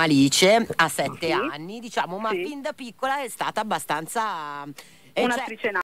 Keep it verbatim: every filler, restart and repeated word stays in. Alice ha sette sì. anni, diciamo, ma sì. fin da piccola è stata abbastanza... Eh, un'attrice cioè...